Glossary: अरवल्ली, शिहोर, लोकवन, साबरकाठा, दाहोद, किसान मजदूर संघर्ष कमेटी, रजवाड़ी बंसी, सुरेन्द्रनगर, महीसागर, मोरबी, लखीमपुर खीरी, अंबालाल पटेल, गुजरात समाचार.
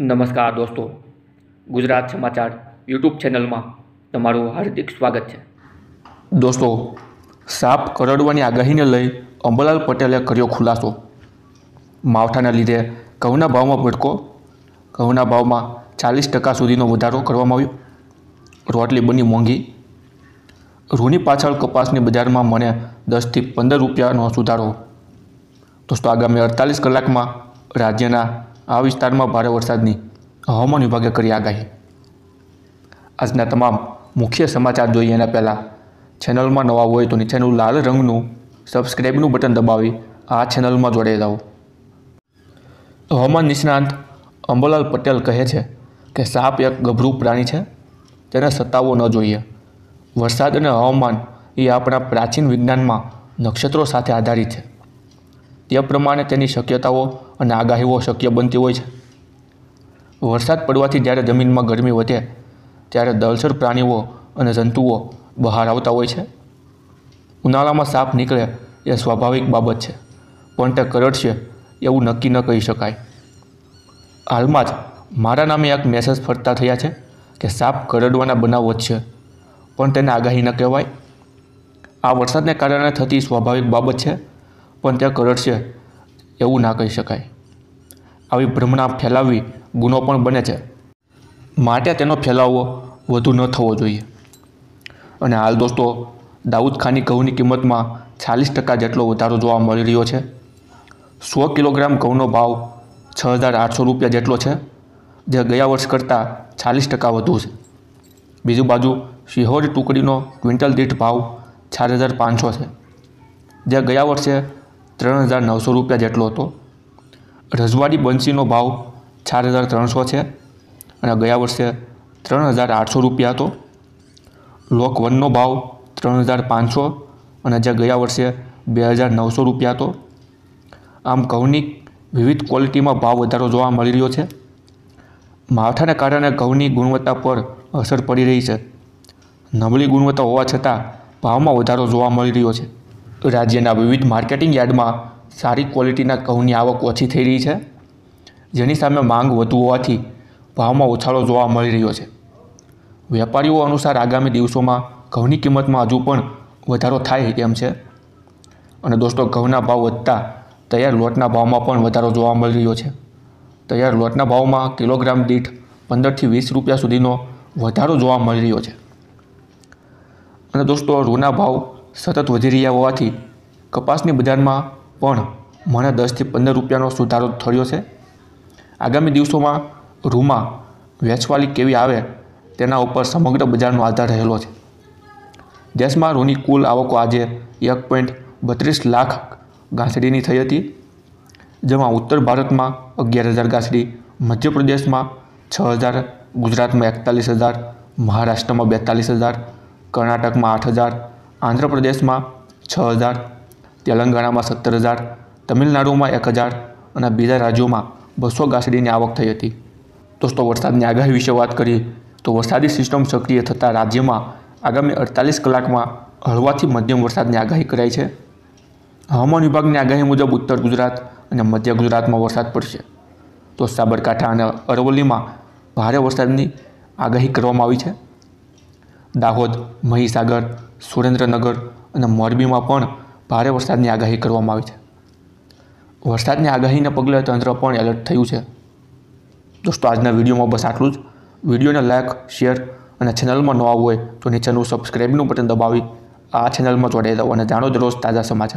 नमस्कार दोस्तों, गुजरात समाचार यूट्यूब चैनल में तमारू हार्दिक स्वागत है। दोस्तों, साप करड़वानी आगाही ने लई अंबालाल पटेले कर्यो खुलासो। मावठाने लीधे घऊना भाव में भड़को। घऊना भाव में 40% सुधीनो वधारो करवामां आव्यो। रोटली बनी मोंघी। रूनी पाछळ कपासनी बजारमां मणे 10 થી 15 रुपियानो सुधारो। दोस्तों, आगामी 48 कलाकमां राज्यना आ विस्तार में भारे वरसादनी हवामान विभागे करी आगाही। आजना तमाम मुख्य समाचार जोईए एना पहला चेनल में नवा होय तो नीचेनु लाल रंगनु सब्सक्राइबनु बटन दबावी आ चेनल में जोड़े जाओ। हवामान निष्णात अंबालाल पटेल कहे छे के साप एक गभरू प्राणी छे, तेने सतावो न जोईए। वरसाद अने हवामान ए आपणा प्राचीन विज्ञान में नक्षत्रों साथे आधारित छे। ते प्रमाणे तेनी शक्यताओ अने आगाहीओ शक्य बनती होय छे। वरसाद पड़वाथी ज्यारे जमीन में गरमी वधे त्यारे दलसर प्राणीओ अने जंतुओ बहार आवता होय छे। उनाळामां साप निकळे ए स्वाभाविक बाबत छे, पण ते करड़शे एवुं नक्की न कही शकाय। हालमां ज मारा नामे एक मेसेज फरता थया छे के साप करड़वाना बनाव वधशे, पण तेने आगाही न कहेवाय। आ वरसादने कारणे थती स्वाभाविक बाबत छे, पण ते करड़शे एवं ना कही शकाय। आवी भ्रमणा फैलावी गुनो पण बने छे, माटे तेनो फैलावो वधु न थवो जोईए। अने हाल दोस्तों, दाऊद खानी घऊनी किंमत में 40% जेटलो वधारो जोवा मळी रह्यो छे। 100 किलोग्राम घऊनो भाव 6,800 रुपया जेटलो छे, जे गया वर्ष करता 40% वधु छे। बीजू बाजू शिहोर टुकड़ीनो क्विंटल दीठ भाव 4,500 छे, जे गया वर्षे 3,900 रुपया जेटलो हतो। रजवाड़ी बंसीनो भाव 4,300 छे अने गया वर्षे 3,800 रुपया हतो। લોકવનનો ભાવ 3,500 અને જે ગયા વર્ષે 2,900 રૂપિયા હતો। આમ ઘઉંની વિવિધ ક્વોલિટીમાં ભાવ વધારો જોવા મળી રહ્યો છે। માવઠાને કારણે ઘઉંની ગુણવત્તા પર અસર પડી રહી છે। નબળી ગુણવત્તા હોવા છતાં ભાવમાં વધારો જોવા મળી રહ્યો છે। રાજ્યના વિવિધ માર્કેટિંગ યાર્ડમાં સારી ક્વોલિટીના ઘઉંની આવક ઓછી થઈ રહી છે, જેની સામે માંગ વધુ હોવાથી ભાવમાં ઉછાળો જોવા મળી રહ્યો છે। વેપારીઓ અનુસાર આગામી દિવસોમાં ઘઉંની કિંમતમાં હજુ પણ વધારો થાય તેમ છે। અને દોસ્તો, ઘઉંના ભાવ વધતા તૈયાર લોટના ભાવમાં પણ વધારો જોવા મળી રહ્યો છે। તૈયાર લોટના ભાવમાં કિલોગ્રામ દીઠ 15 થી 20 રૂપિયા સુધીનો વધારો જોવા મળી રહ્યો છે। અને દોસ્તો, રૂના ભાવ સતત વધી રહ્યા હોવાથી કપાસની બજારમાં પણ મણે 10 થી 15 રૂપિયાનો સુધારો થયો છે। આગામી દિવસોમાં રૂમાં વેચવાલી કેવી આવે તેના ઉપર સમગ્ર બજારનો આધાર રહેલો છે। દેશમાં રૂની કુલ આવકો આજે 1.32 લાખ ગાંસડીની થઈ હતી, જેમાં ઉત્તર ભારતમાં 11,000 ગાંસડી, મધ્યપ્રદેશમાં 6,000, ગુજરાતમાં 41,000, મહારાષ્ટ્રમાં 42,000, કર્ણાટકમાં 8,000, આંધ્રપ્રદેશમાં 6,000, તેલંગાણામાં 17,000, તમિલનાડુમાં 1,000 અને બીજા રાજ્યોમાં 200 ગાંસડીની આવક થઈ હતી। દોસ્તો, વરસાદની આગાહી વિશે વાત કરી तो वरसादी सिस्टम सक्रिय थता राज्य में आगामी 48 कलाक में हळवाथी मध्यम वरसादनी आगाही कराई है। हवामान विभाग ने आगाही मुजब उत्तर गुजरात और मध्य गुजरात में वरसाद पड़शे, तो साबरकाठा और अरवल्ली में भारे वरसादनी आगाही करवामां आवी छे। दाहोद, महीसागर, सुरेन्द्रनगर और मोरबी में पण भारे वरसादनी आगाही करवामां आवी छे। वरसादनी आगाहीने पगले तंत्र पण एलर्ट थयुं छे। दोस्तों, आजना विडियो में बस आटलुं ज। वीडियो ने लाइक, शेयर और चेनल में नवा हो तो नीचे सब्सक्राइबनु बटन दबावी आ चेनल में जोड़ाई जाओ। जाणो दररोज ताजा समाचार।